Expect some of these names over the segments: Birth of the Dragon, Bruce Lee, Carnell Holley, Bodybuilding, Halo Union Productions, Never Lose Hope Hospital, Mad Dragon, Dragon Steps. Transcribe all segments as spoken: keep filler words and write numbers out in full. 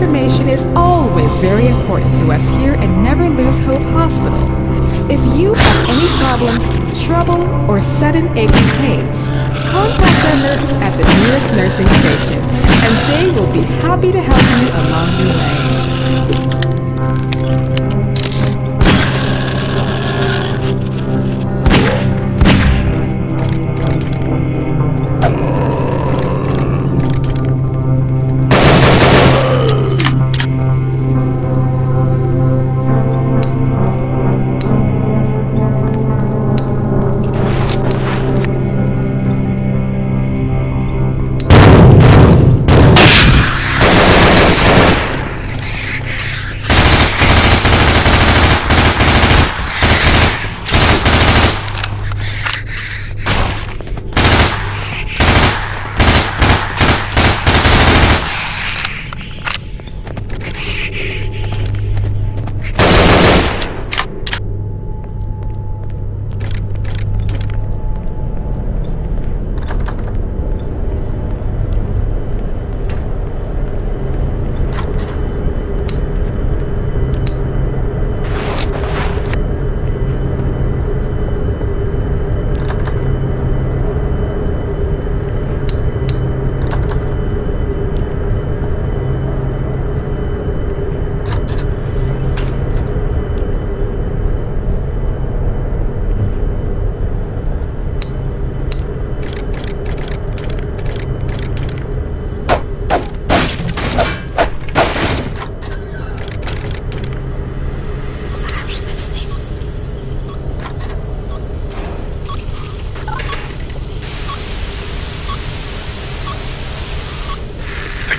Information is always very important to us here at Never Lose Hope Hospital. If you have any problems, trouble, or sudden aching pains, contact our nurses at the nearest nursing station, and they will be happy to help you along your way.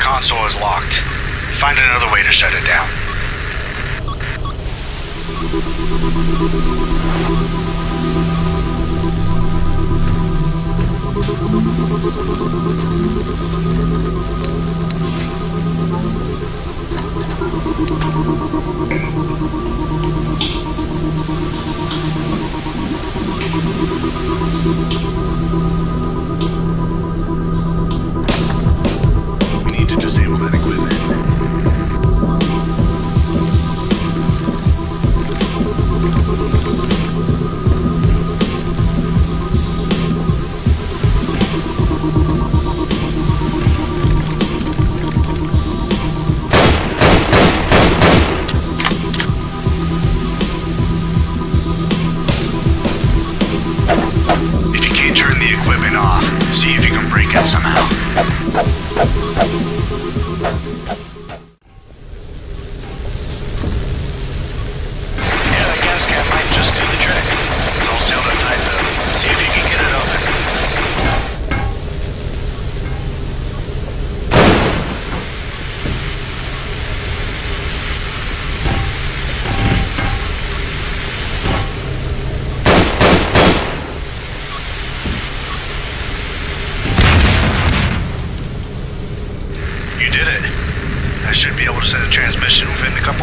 Console is locked. Find another way to shut it down.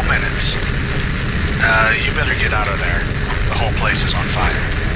Minutes. Uh, you better get out of there. The whole place is on fire.